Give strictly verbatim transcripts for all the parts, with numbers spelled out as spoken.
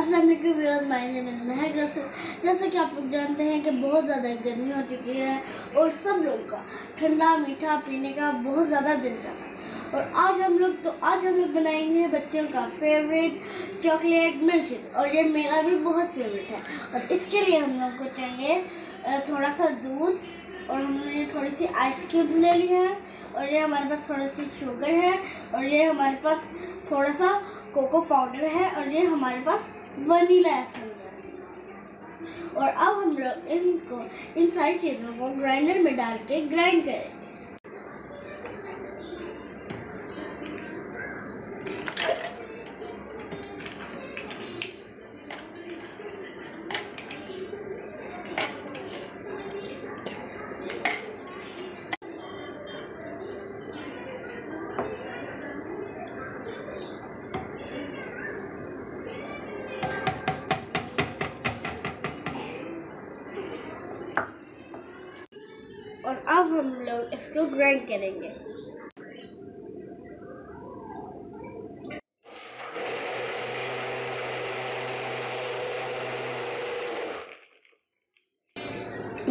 अस्सलाम वालेकुम viewers, my name is महक रसूल। जैसे कि आप लोग जानते हैं कि बहुत ज़्यादा गर्मी हो चुकी है और सब लोग का ठंडा मीठा पीने का बहुत ज़्यादा दिल चाहता है। और आज हम लोग तो आज हम लोग बनाएंगे बच्चों का फेवरेट चॉकलेट मिल्कशेक, और ये मेरा भी बहुत फेवरेट है। और इसके लिए हम लोग को चाहिए थोड़ा सा दूध, और हमने थोड़ी सी आइस क्यूब ले ली है, और ये हमारे पास थोड़ी सी शुगर है, और ये हमारे पास थोड़ा सा कोको पाउडर है, और ये हमारे पास वनीला एसेंस है। और अब हम लोग इनको इन सारी चीज़ों को ग्राइंडर में डाल के ग्राइंड करें। और अब हम लोग इसको ग्राइंड करेंगे।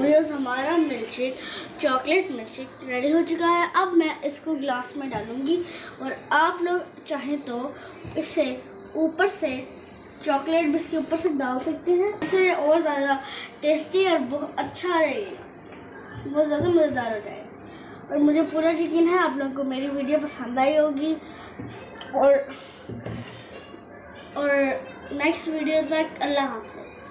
व्यूअर्स, हमारा मिल्कशेक चॉकलेट मिल्कशेक रेडी हो चुका है। अब मैं इसको ग्लास में डालूंगी, और आप लोग चाहें तो इससे ऊपर से चॉकलेट भी इसके ऊपर से डाल सकते हैं। इससे और ज़्यादा टेस्टी और बहुत अच्छा रहेगा, बहुत ज़्यादा मज़ेदार हो जाए। और मुझे पूरा यकीन है आप लोगों को मेरी वीडियो पसंद आई होगी। और और नेक्स्ट वीडियो तक अल्लाह हाफ़िज़।